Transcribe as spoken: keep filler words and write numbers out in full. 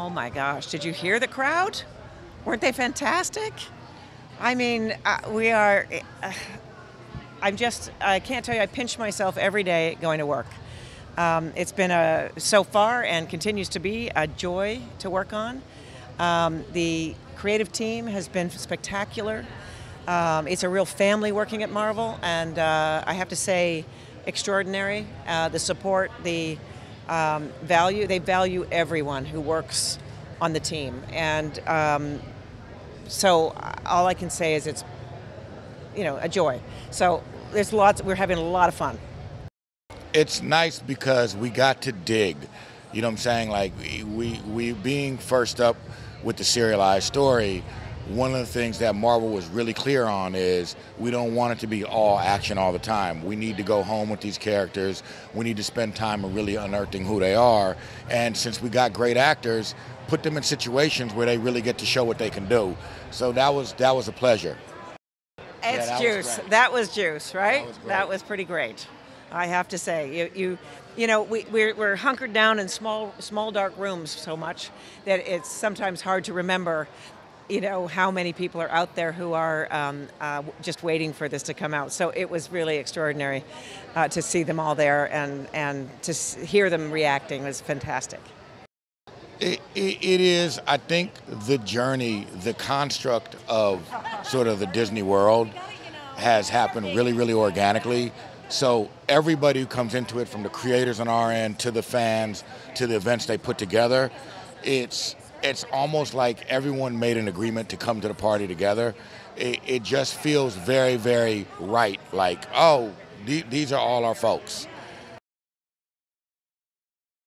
Oh my gosh, did you hear the crowd? Weren't they fantastic? I mean, uh, we are, uh, I'm just, I can't tell you, I pinch myself every day going to work. Um, it's been a, so far and continues to be a joy to work on. Um, the creative team has been spectacular. Um, it's a real family working at Marvel, and uh, I have to say, extraordinary. Uh, the support, the um, value, they value everyone who works on the team. And um, so all I can say is it's, you know, a joy. So there's lots, we're having a lot of fun. It's nice because we got to dig, you know what I'm saying? Like we, we, we being first up with the serialized story, one of the things that Marvel was really clear on is we don't want it to be all action all the time. We need to go home with these characters. We need to spend time really unearthing who they are. And since we got great actors, put them in situations where they really get to show what they can do. So that was, that was a pleasure. It's yeah, that juice. Was that was juice, right? That was, that was pretty great. I have to say, you, you, you know, we, we're, we're hunkered down in small, small dark rooms so much that it's sometimes hard to remember, you know, how many people are out there who are um, uh, just waiting for this to come out. So it was really extraordinary uh, to see them all there, and, and to s hear them reacting was fantastic. It, it, it is, I think, the journey, the construct of sort of the Disney world has happened really, really organically. So everybody who comes into it, from the creators on our end to the fans to the events they put together, it's it's almost like everyone made an agreement to come to the party together. It, it just feels very, very right. Like, oh, th- these are all our folks.